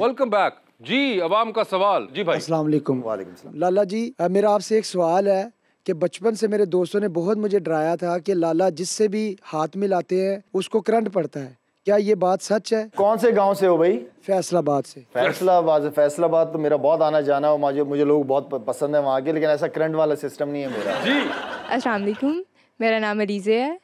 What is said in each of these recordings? Welcome back जी। अवाम का सवाल जी भाई। अस्सलाम वालेकुम। वालेकुम सलाम। लाला जी मेरा आपसे एक सवाल है कि बचपन से मेरे दोस्तों ने बहुत मुझे डराया था कि लाला जिससे भी हाथ मिलाते हैं उसको करंट पड़ता है, क्या ये बात सच है? कौन से गांव से हो भाई? फैसलाबाद से। फैसलाबाद से। फैसलाबाद तो मेरा बहुत आना जाना हो, मुझे लोग बहुत पसंद है वहाँ के, लेकिन ऐसा करंट वाला सिस्टम नहीं है मेरा जी। अस्सलाम वालेकुम, मेरा नाम अलीज़े है।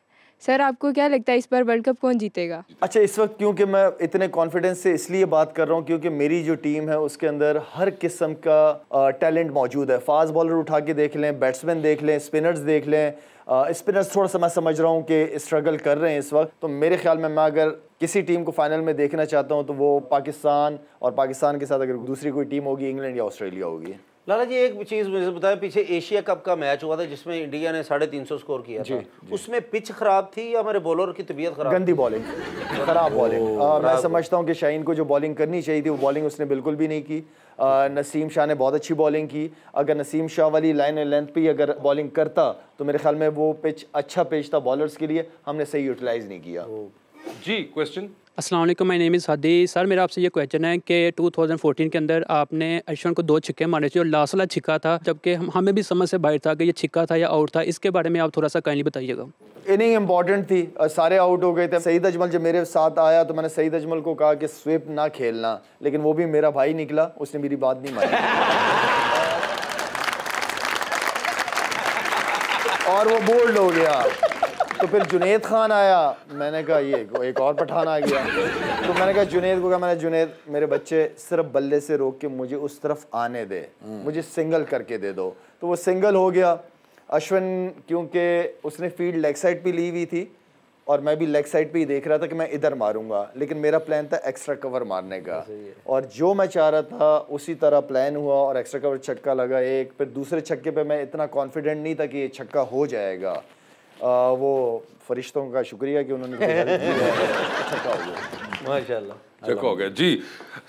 सर आपको क्या लगता है इस बार वर्ल्ड कप कौन जीतेगा? अच्छा, इस वक्त क्योंकि मैं इतने कॉन्फिडेंस से इसलिए बात कर रहा हूँ क्योंकि मेरी जो टीम है उसके अंदर हर किस्म का टैलेंट मौजूद है। फास्ट बॉलर उठा के देख लें, बैट्समैन देख लें, स्पिनर्स देख लें। स्पिनर्स थोड़ा सा मैं समझ रहा हूँ कि स्ट्रगल कर रहे हैं इस वक्त, तो मेरे ख्याल में मैं अगर किसी टीम को फाइनल में देखना चाहता हूँ तो वो पाकिस्तान, और पाकिस्तान के साथ अगर दूसरी कोई टीम होगी इंग्लैंड या ऑस्ट्रेलिया होगी। लाला जी एक चीज़ मुझे बताया, पीछे एशिया कप का मैच हुआ था जिसमें इंडिया ने 350 स्कोर किया था। उसमें पिच खराब थी या हमारे बॉलर की तबीयत खराब? गंदी बॉलिंग, खराब बॉलिंग। मैं समझता हूँ कि शाहीन को जो बॉलिंग करनी चाहिए थी वो बॉलिंग उसने बिल्कुल भी नहीं की। नसीम शाह ने बहुत अच्छी बॉलिंग की। अगर नसीम शाह वाली लाइन और लेंथ पे अगर बॉलिंग करता तो मेरे ख्याल में वो पिच अच्छा पिच था बॉलर्स के लिए, हमने सही यूटिलाइज नहीं किया जी। क्वेश्चन। अस्सलाम वालेकुम, my name is Hadi. Sir मेरा आपसे ये क्वेश्चन है कि 2014 के अंदर आपने अश्विन को 2 छक्के मारे थे और लास्ट वाला छक्का था, जबकि हमें भी समझ से बाहर था कि ये छक्का था या आउट था। इसके बारे में आप थोड़ा सा काइंडली बताइएगा। इनिंग इंपॉर्टेंट थी, सारे आउट हो गए थे। सईद अजमल जब मेरे साथ आया तो मैंने सईद अजमल को कहा कि स्वीप ना खेलना, लेकिन वो भी मेरा भाई निकला, उसने मेरी बात नहीं मानी और वो बोल्ड हो गया। तो फिर जुनैद खान आया, मैंने कहा ये एक और पठान आ गया। तो मैंने कहा जुनैद को, कहा मैंने जुनैद मेरे बच्चे सिर्फ बल्ले से रोक के मुझे उस तरफ आने दे, मुझे सिंगल करके दे दो। तो वो सिंगल हो गया। अश्विन क्योंकि उसने फील्ड लेग साइड पे ली हुई थी और मैं भी लेग साइड पे ही देख रहा था कि मैं इधर मारूंगा, लेकिन मेरा प्लान था एक्स्ट्रा कवर मारने का, और जो मैं चाह रहा था उसी तरह प्लान हुआ और एक्स्ट्रा कवर छक्का लगा एक। फिर दूसरे छक्के पे मैं इतना कॉन्फिडेंट नहीं था कि ये छक्का हो जाएगा। वो फरिश्तों का शुक्रिया कि उन्होंने छक्का हो गया, माशाल्लाह छक्का हो गया जी।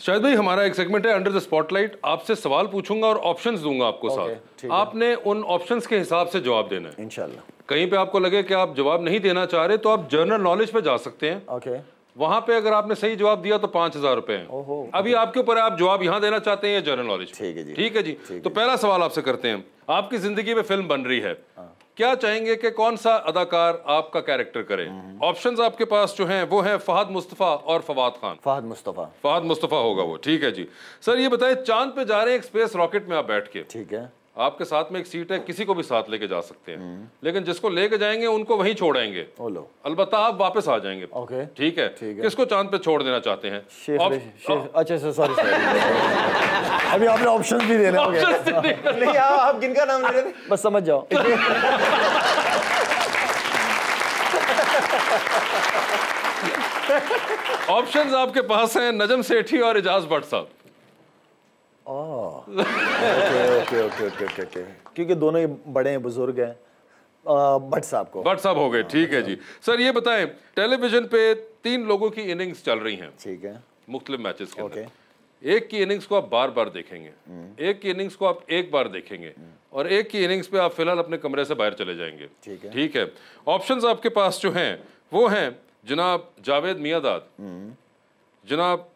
शायद भाई हमारा एक सेगमेंट है अंडर द स्पॉटलाइट। आपसे सवाल पूछूंगा और ऑप्शंस दूंगा आपको साथ, आपने उन ऑप्शंस के हिसाब से जवाब देना है। इंशाल्लाह कहीं पे आपको लगे कि आप जवाब नहीं देना चाह रहे तो आप जनरल नॉलेज पे जा सकते हैं। वहाँ पे अगर आपने सही जवाब दिया तो 5000 रुपए है। अभी आपके ऊपर आप जवाब यहाँ देना चाहते हैं या जनरल नॉलेज? ठीक है जी, ठीक है जी। तो पहला सवाल आपसे करते हैं, आपकी जिंदगी में फिल्म बन रही है, क्या चाहेंगे कि कौन सा अदाकार आपका कैरेक्टर करे? ऑप्शंस आपके पास जो हैं वो हैं फहद मुस्तफा और फवाद खान। फहद मुस्तफा। फहद मुस्तफा होगा वो, ठीक है जी। सर ये बताएं, चांद पे जा रहे हैं एक स्पेस रॉकेट में आप बैठ के, ठीक है, आपके साथ में एक सीट है, किसी को भी साथ लेके जा सकते हैं, लेकिन जिसको लेके जाएंगे उनको वहीं छोड़ेंगे, अलबत्ता आप वापस आ जाएंगे। ठीक है, ठीक है। किसको चांद पे छोड़ देना चाहते हैं? अच्छा सॉरी अभी आपने ऑप्शन भी देने हो गए। नहीं आप किनका नाम ले रहे थे? बस समझ जाओ ऑप्शंस आपके पास हैं नजम सेठी और इजाज बट साहब। ओके ओके ओके ओके, क्योंकि दोनों ही बड़े हैं, बुजुर्ग हैं। बट साहब को, बट साहब हो गए, ठीक है जी। सर ये बताएं, टेलीविजन पे 3 लोगों की इनिंग्स चल रही हैं, ठीक है, मुख्तलिफ मैचेस के अंदर। एक की इनिंग्स को आप बार बार देखेंगे, एक की इनिंग्स को आप एक बार देखेंगे, और एक की इनिंग्स पे आप फिलहाल अपने कमरे से बाहर चले जाएंगे, ठीक है। ऑप्शंस आपके पास जो हैं वो हैं जनाब जावेद मियांदाद, जनाब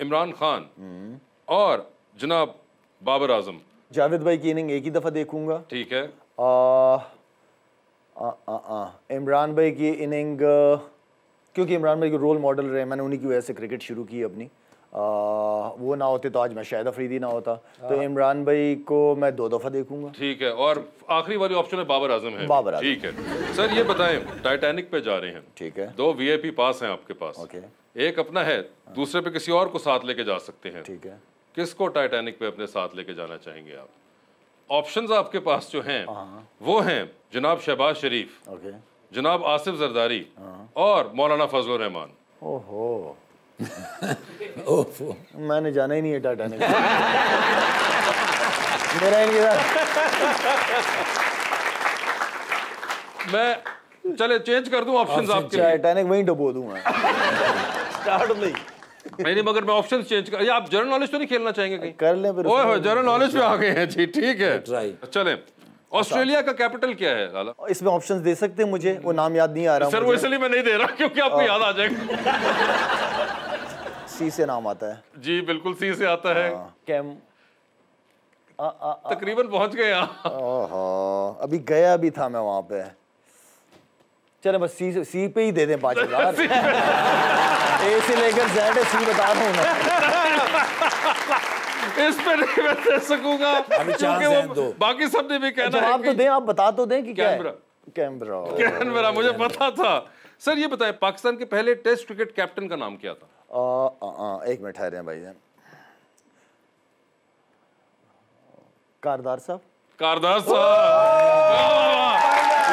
इमरान खान और जनाब बाबर आजम। जावेद भाई की इनिंग एक ही दफ़ा देखूंगा, ठीक है। इमरान भाई की इनिंग, क्योंकि इमरान भाई के रोल मॉडल रहे, मैंने उन्हीं की वजह से क्रिकेट शुरू की अपनी। वो ना होते तो आज मैं शाहिद अफरीदी ना होता। तो इमरान भाई को मैं 2 दफ़ा देखूंगा, ठीक है। और आखिरी वाली ऑप्शन है बाबर आजम है, बाबर आजम, ठीक है। सर ये बताएं, टाइटैनिक पे जा रहे हैं, ठीक है, 2 VIP पास हैं आपके पास, एक अपना है, दूसरे पे किसी और को साथ लेके जा सकते हैं, ठीक है। किसको टाइटैनिक पे अपने साथ लेके जाना चाहेंगे आप? ऑप्शंस आपके पास जो हैं वो हैं जनाब शहबाज शरीफ, जनाब आसिफ जरदारी और मौलाना फजलुर रहमान। ओहो ओहो मैंने जाना ही नहीं है टाइटैनिक मेरा ही नहीं। मैं चले चेंज कर दूं ऑप्शंस आपके लिए? टाइटैनिक वहीं डुबो दूंगा स्टार्ट में। नहीं मगर मैं ऑप्शन चेंज कर, आप जनरल नॉलेज तो नहीं खेलना चाहेंगे कहीं? कर लें फिर। ओए जनरल नॉलेज पे आ गए हैं जी, ठीक है। चलें, ऑस्ट्रेलिया का कैपिटल क्या है लाला? इसमें ऑप्शंस दे सकते हैं मुझे? वो नाम याद नहीं आ रहा सर, वो इसलिए मैं नहीं दे रहा क्योंकि आपको याद आ जाएगा सी से नाम आता है। जी बिल्कुल सी से आता है। तकरीबन पहुंच गए आप। अभी गया भी था मैं वहाँ पे। चले बस सी पे ही दे दें 5000। ए से लेकर जेड सी बता रहा हूँ मैं। इस पे नहीं मैं दे सकूंगा क्योंकि बाकी सब ने भी कहना है। आप तो दें, आप बता तो दें कि कैमरा कैमरा कैमरा मुझे पता था। सर ये बताएं पाकिस्तान के पहले टेस्ट क्रिकेट कैप्टन का नाम क्या था? एक मिनट ठहरे हैं भाई जान। कारदार साहब। कारदार साहब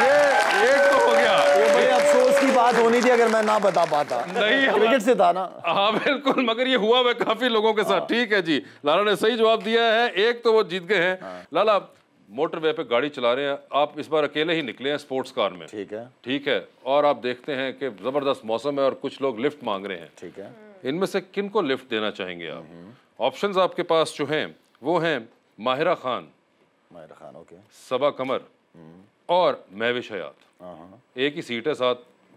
ये तो हो गया। ये बड़े अफसोस की बात होनी थी अगर मैं ना बता पाता। नहीं क्रिकेट से था ना। हाँ बिल्कुल, मगर ये हुआ है काफी लोगों के साथ। ठीक है जी, लाला ने सही जवाब दिया है, एक तो वो जीत गए हैं। लाला मोटरवे पे गाड़ी चला रहे हैं आप, इस बार अकेले ही निकले हैं स्पोर्ट्स कार में। ठीक है ठीक है, और आप देखते हैं कि जबरदस्त मौसम है और कुछ लोग लिफ्ट मांग रहे हैं। ठीक है, इनमें से किनको लिफ्ट देना चाहेंगे आप? ऑप्शंस आपके पास जो हैं वो हैं माहिरा खान, माहिरा खान ओके, सबा कमर और महविश हयात। एक ही सीट है साथ,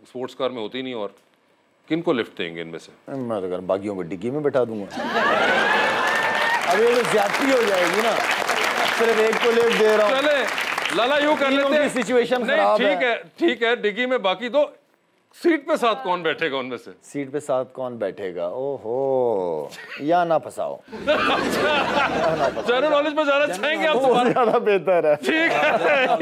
स्पोर्ट्स कार में होती नहीं, और किनको लिफ्ट देंगे इनमें से? मैं बाकियों को डिग्गी में बैठा दूंगा। अभी ज्यादती हो जाएगी ना, सिर्फ एक को लिफ्ट दे रहा हूं। चले लाला यूं कर लेते हैं, सिचुएशन खराब है। ठीक है डिग्गी में, बाकी दो सीट पे साथ कौन बैठेगा उनमें से? सीट पे साथ कौन बैठेगा? ओहो या ना फंसाओ। जनरल नॉलेज में जाना चाहेंगे आप? बहुत ज्यादा बेहतर है। ठीक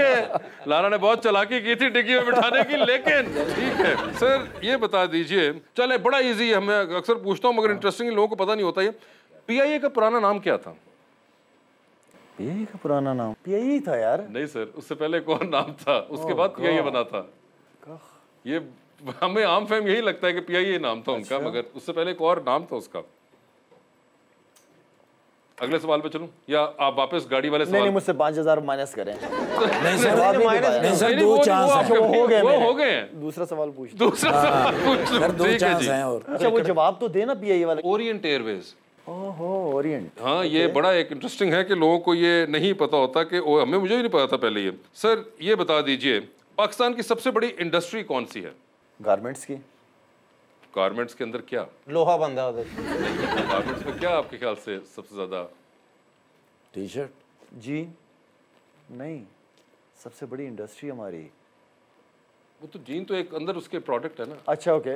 है, लाला ने बहुत चालाकी की थी डिग्गी में बिठाने की, लेकिन ठीक है। सर ये बता दीजिए, चले बड़ा इजी है, मैं अक्सर पूछता हूँ मगर इंटरेस्टिंग लोगों को पता नहीं होता। ये PIA का पुराना नाम क्या था? PIA का पुराना नाम PIA था यार? नहीं सर, उससे पहले कौन नाम था? उसके बाद PIA बना था। ये हमें आम फैम यही लगता है कि PIA नाम था उनका, मगर उससे पहले एक और नाम था उसका। अगले सवाल पे चलूं या आप वापस गाड़ी वाले सवाल? नहीं मुझसे 5000 माइनस करें। नहीं सर माइनस नहीं, दो चांस हो गए। दूसरा सवाल पूछ, दूसरा सवाल पूछ। अच्छा वो जवाब तो दे ना PIA वाले। Orient Airways. ओहो ओरिएंट, हाँ ये बड़ा एक इंटरेस्टिंग है कि लोगों को ये नहीं पता होता कि हमें मुझे भी नहीं पता था पहले ये। सर ये बता दीजिए पाकिस्तान की सबसे बड़ी इंडस्ट्री कौन सी है? गारमेंट्स की। गारमेंट्स के अंदर क्या लोहा बंधा होता है? गारमेंट्स में क्या आपके ख्याल से सबसे ज्यादा? T shirt. जी नहीं, सबसे बड़ी इंडस्ट्री हमारी वो तो जीन तो एक अंदर उसके प्रोडक्ट है ना। अच्छा ओके,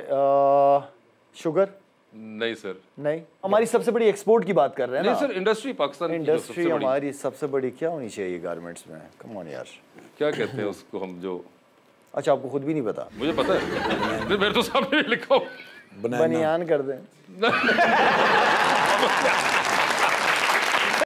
शुगर? नहीं सर नहीं, हमारी सबसे बड़ी एक्सपोर्ट की बात कर रहे हैं। नहीं सर इंडस्ट्री, पाकिस्तान इंडस्ट्री हमारी सबसे बड़ी क्या होनी चाहिए गारमेंट्स में? कम ऑन यार क्या कहते हैं उसको हम जो? अच्छा आपको खुद भी नहीं पता? मुझे पता है, मेरे तो सामने लिखो बनियान कर दें।